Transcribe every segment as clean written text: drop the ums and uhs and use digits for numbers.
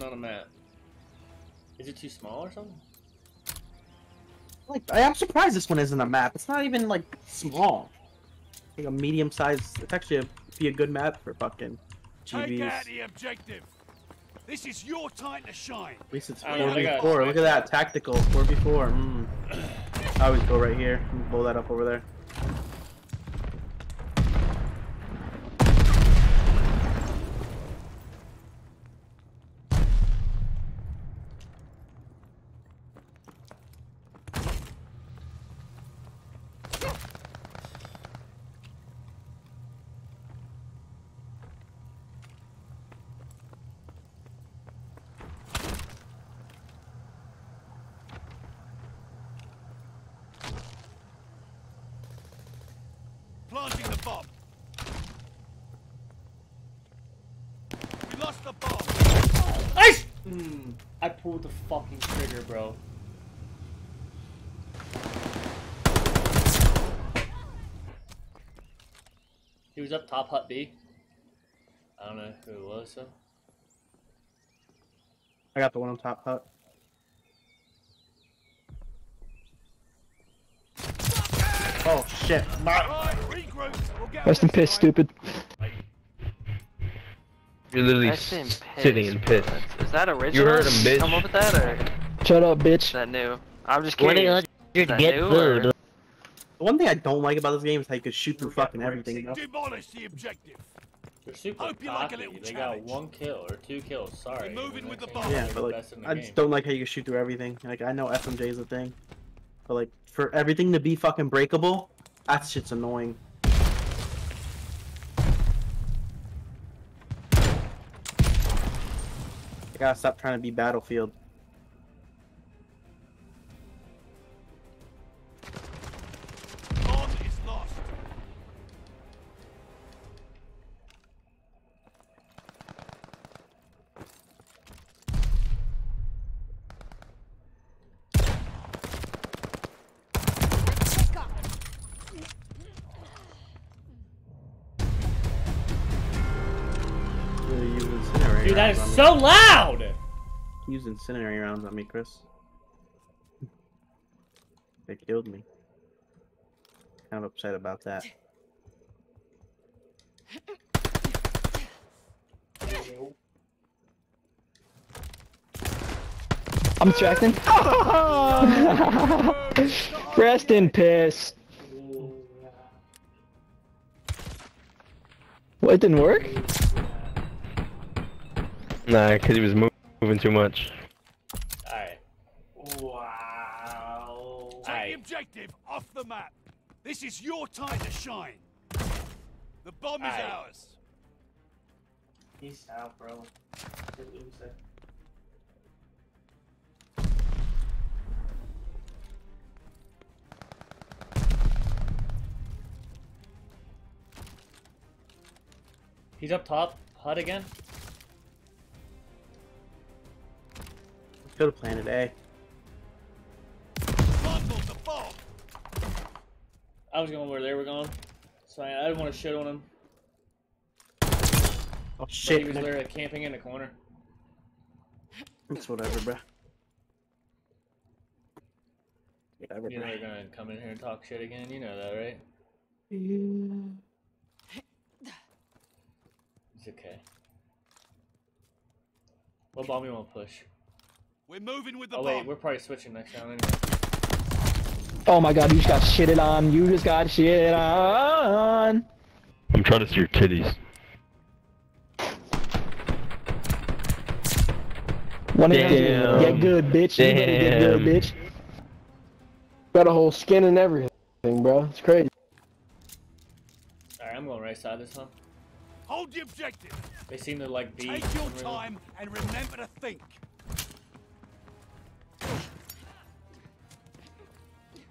Not a map. Is it too small or something? Like, I'm surprised this one isn't a map. It's not even like small. Like a medium size. It's actually be a good map for fucking GBs. Take out the objective. This is your time to shine. At least it's 4v4. Look at that tactical 4v4. I always go right here. Blow that up over there. Planting the bomb. We lost the bomb. Nice! I pulled the fucking trigger, bro. He was up top hut B. I don't know who it was, so. I got the one on top hut. Oh shit. Rest in piss, stupid. You're literally sitting in piss. Is that original? You heard him, bitch. Come up with that or? Shut up, bitch. Is that new? I'm just kidding. Is that new or? The one thing I don't like about this game is how you can shoot through fucking everything. Demolish the objective. They're super cocky. They got 1 kill or 2 kills. Sorry. Yeah, but like, I just don't like how you can shoot through everything. Like, I know FMJ is a thing, but like, for everything to be fucking breakable, that shit's annoying. I gotta stop trying to be Battlefield. Dude, that is so loud! Use incendiary rounds on me, Chris. They killed me. Kind of upset about that. I'm distracting. Oh! Rest in piss. Well, it didn't work? Nah, because he was moving too much. Alright. Wow. Take the objective off the map. This is your time to shine. The bomb is ours. Peace out, bro. Good loser. He's up top. HUD again. Go to planet A. I was going where they were going. So I didn't want to shit on him. Oh shit. But he was literally camping in the corner. It's whatever, bruh. Whatever, you know they're gonna come in here and talk shit again. You know that, right? Yeah. It's okay. What bomb you want to push? We're moving with the bomb. Oh wait, we're probably switching next round anyway. Oh my god, you just got shitted on. You just got shitted on. I'm trying to see your titties. One damn. Get good, bitch. Damn. You get good, bitch. Got a whole skin and everything, bro. It's crazy. Alright, I'm going right side this time. Hold the objective. They seem to like be. Take your time and remember to think.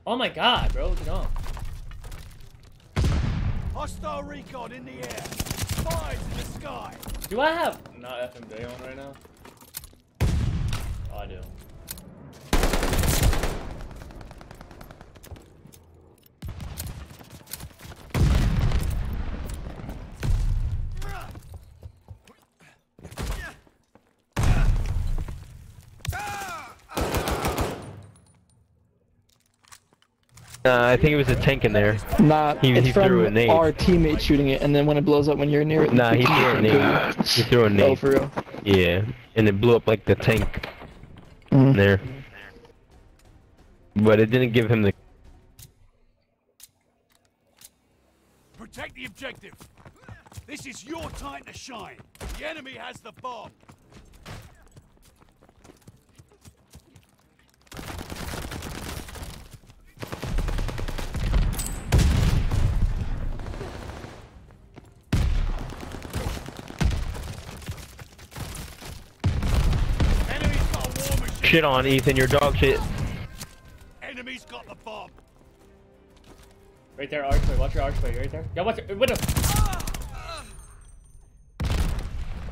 Oh my god, bro, no. Hostile recon in the air. Spies in the sky. Do I have not FMJ on right now? Oh, I do. I think it was a tank in there. Nah, he threw a nade. Our teammate shooting it, and then when it blows up when you're near it. Nah, he threw a nade. He threw a nade. Oh, for real? Yeah, and it blew up like the tank there. But it didn't give him the. Protect the objective. This is your time to shine. The enemy has the bomb. Shit on Ethan, your dog shit. Enemy's got the bomb. Right there, archway. Watch your archway. Right there. Yeah, watch your window.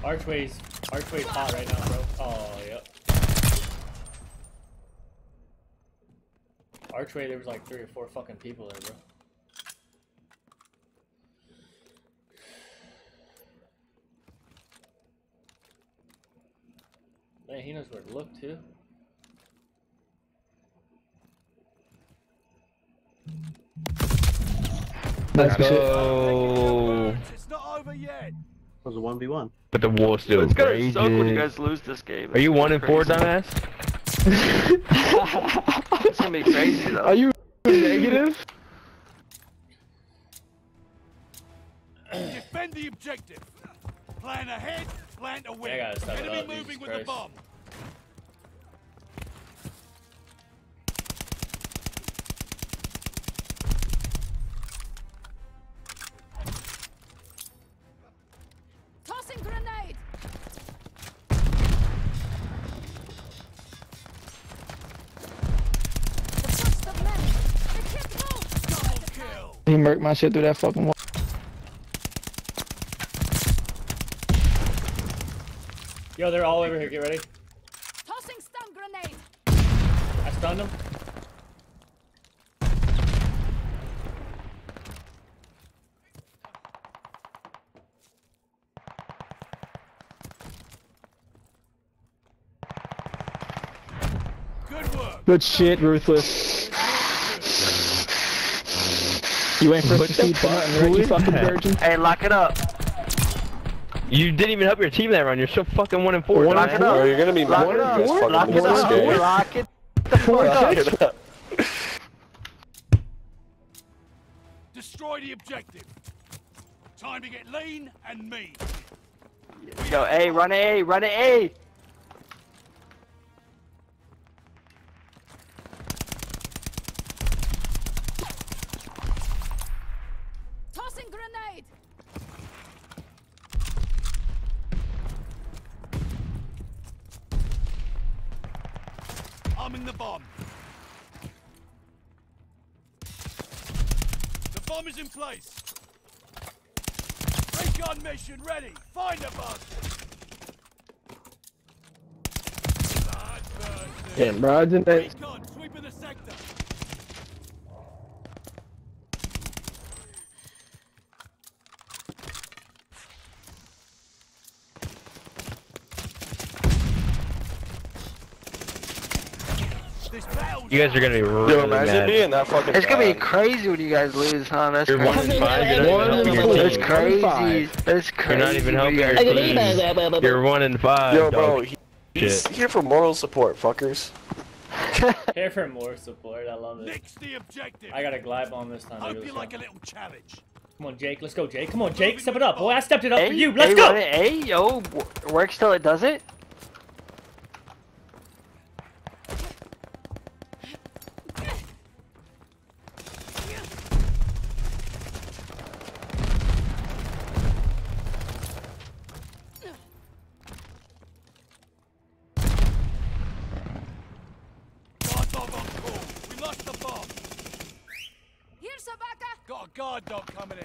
Archway's hot right now, bro. Oh, yep. Archway, there was like 3 or 4 fucking people there, bro. Man, he knows where to look too. Let's go. It's not over yet. It was a 1v1. But the war still is crazy. It's gonna suck when you guys lose this game. Are you 1 and 4, dumbass? It's gonna be crazy though. Are you negative? Defend the objective. Plan ahead, plan to win. Enemy moving with the bomb. He murked my shit through that fucking wall. Yo, they're all over here. Get ready. Tossing stun grenade. I stunned him. Good work. Good shit, Ruthless. You ain't for the button, right? You fucking virgin. Hey, lock it up. You didn't even help your team that round. You're so fucking 1 and 4. Lock it up. You're gonna be 1 and 4. Lock it up. Lock it the fuck up. Destroy the objective. Time to get lean and mean. Yo, A, run A, run A. Arming the bomb. The bomb is in place. Recon mission ready. Find the bastard. Damn, bro, isn't that? Recon sweeping the sector. You guys are gonna be really mad. Being that fucking it's gonna be crazy when you guys lose, huh? That's crazy. You're 1 and 5. That's crazy. That's crazy. You're not even helping your team. You're 1 and 5. Yo, bro, he's here for moral support, fuckers. Here for moral support. I love it. Next the objective. I got a glide bomb this time. Hope you like a little challenge. Come on, Jake. Let's go, Jake. Come on, Jake. Step it up. Boy, I stepped it up for you. Let's go. Hey, yo, works till it does it. Got a guard dog coming in.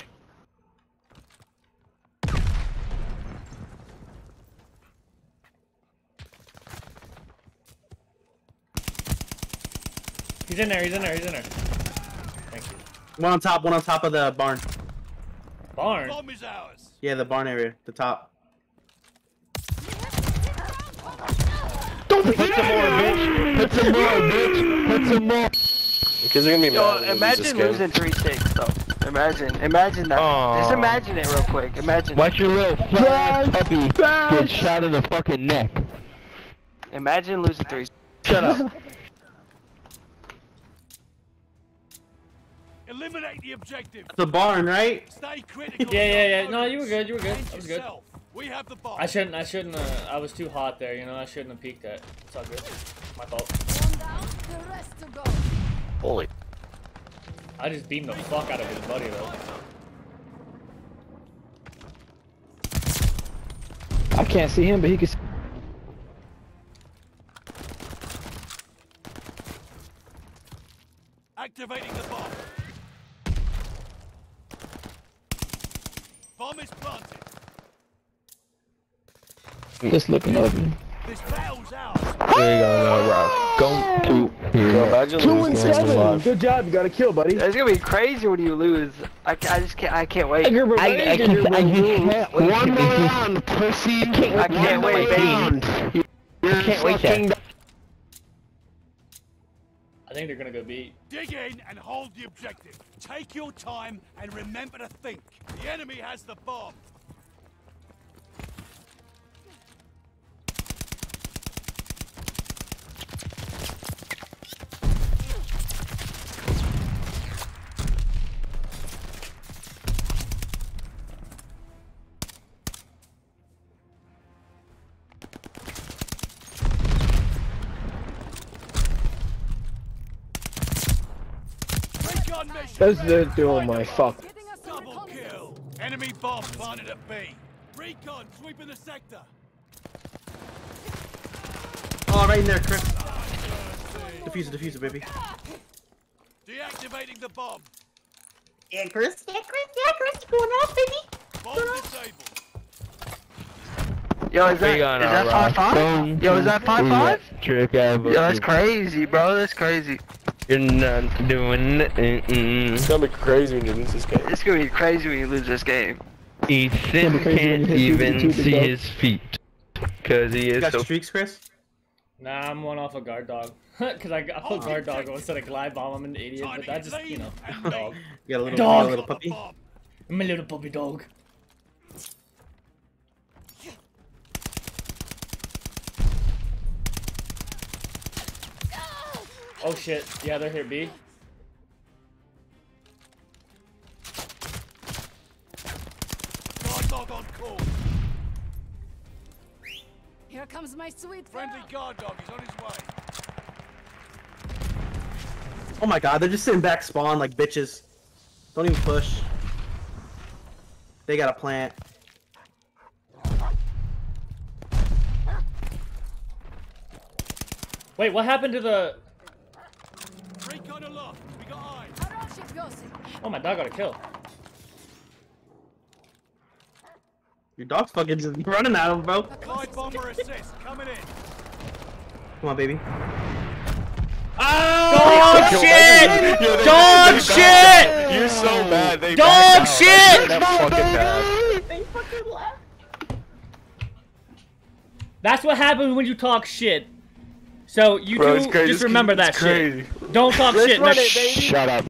He's in there, he's in there, he's in there. Thank you. One on top of the barn. Barn? Bomb is ours. Yeah, the barn area, the top. Don't put some more, bitch! Put some more, bitch! Put some more! Kids are gonna be mad. Yo, imagine losing 3-6 though. Imagine that. Aww. Just imagine it real quick. Imagine. Watch your little puppy get shot in the fucking neck. Imagine losing 3-6. Shut up. Eliminate the objective. The barn, right? Stay critical. Yeah. No, you were good. I was good. We have the bomb. I shouldn't. I was too hot there. You know, I shouldn't have peeked that. It's all good. My fault. Down, the rest to go. Holy! I just beamed the fuck out of his buddy though. I can't see him, but he can. See activating the bomb. Bomb is planted. Just looking over. This battle's out. There you go, bro. 2 and 7. Good job. You got a kill, buddy. It's gonna be crazy when you lose. I just can't. I can't wait. I can't wait. One more round, pussy. I can't wait, baby. I can't wait. I think they're gonna go beat. Dig in and hold the objective. Take your time and remember to think. The enemy has the bomb. They're doing my fuck. Double kill. Enemy bomb planted at B. Recon sweeping the sector. Oh, right in there, Chris. Diffuser, baby. Deactivating the bomb. Yeah, Chris. Yeah, Chris. Going off, baby. Bomb disabled. Yo, is that 5-5? Yo, is that 5-5? Trick out. Yo, that's crazy, bro. That's crazy. You're not doing nothing. It's gonna be crazy when you lose this game. It's gonna be crazy when you lose this game. Ethan can't even see his feet. Cause he is got streaks, Chris? Nah, I'm one off a guard dog. Cause I put guard dog instead of glide bomb. I'm an idiot, but that just, you know, dog. You got a little dog. A little puppy? I'm a little puppy dog. Oh shit, yeah, they're here, B. Guard dog on call. Here comes my sweet friendly guard dog, he's on his way. Oh my god, they're just sitting back spawn like bitches. Don't even push. They got a plant. Wait, what happened to the... Oh, my dog got a kill. Your dog's fucking just running out of him, bro. Glide bomber assist coming in. Come on, baby. Oh, dog shit! Dog shit! You're so bad. They dog shit! They fucking left. That's what happens when you talk shit. So you two, just remember that shit. Don't talk shit. Shut up.